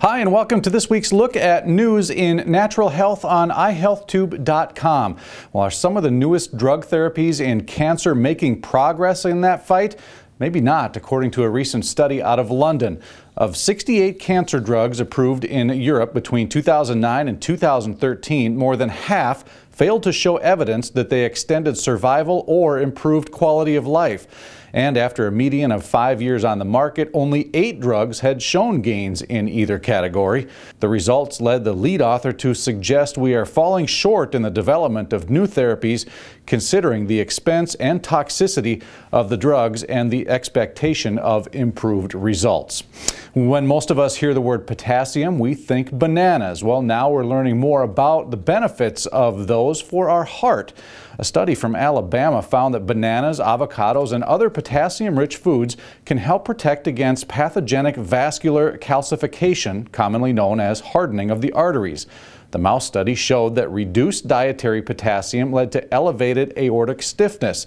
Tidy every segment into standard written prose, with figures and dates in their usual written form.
Hi, and welcome to this week's look at news in natural health on iHealthTube.com. Well, are some of the newest drug therapies in cancer making progress in that fight? Maybe not, according to a recent study out of London. Of 68 cancer drugs approved in Europe between 2009 and 2013, more than half failed to show evidence that they extended survival or improved quality of life. And after a median of 5 years on the market, only 8 drugs had shown gains in either category. The results led the lead author to suggest we are falling short in the development of new therapies, considering the expense and toxicity of the drugs and the expectation of improved results. When most of us hear the word potassium, we think bananas. Well, now we're learning more about the benefits of those for our heart. A study from Alabama found that bananas, avocados, and other potassium-rich foods can help protect against pathogenic vascular calcification, commonly known as hardening of the arteries. The mouse study showed that reduced dietary potassium led to elevated aortic stiffness.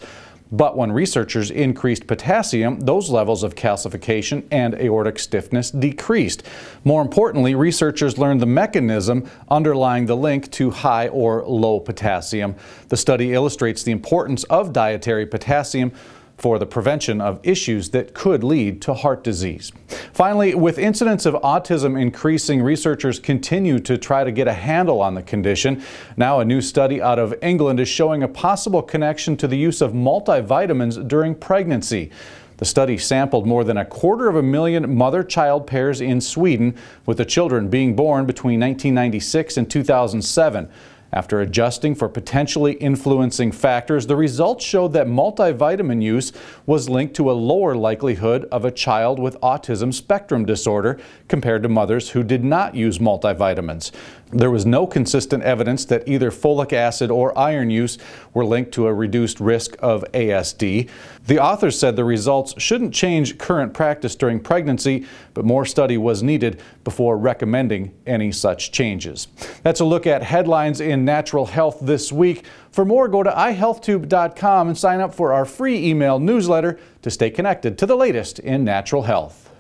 But when researchers increased potassium, those levels of calcification and aortic stiffness decreased. More importantly, researchers learned the mechanism underlying the link to high or low potassium. The study illustrates the importance of dietary potassium for the prevention of issues that could lead to heart disease. Finally, with incidents of autism increasing, researchers continue to try to get a handle on the condition. Now a new study out of England is showing a possible connection to the use of multivitamins during pregnancy. The study sampled more than 250,000 mother-child pairs in Sweden, with the children being born between 1996 and 2007. After adjusting for potentially influencing factors, the results showed that multivitamin use was linked to a lower likelihood of a child with autism spectrum disorder compared to mothers who did not use multivitamins. There was no consistent evidence that either folic acid or iron use were linked to a reduced risk of ASD. The authors said the results shouldn't change current practice during pregnancy, but more study was needed before recommending any such changes. That's a look at headlines in natural health this week. For more, go to iHealthTube.com and sign up for our free email newsletter to stay connected to the latest in natural health.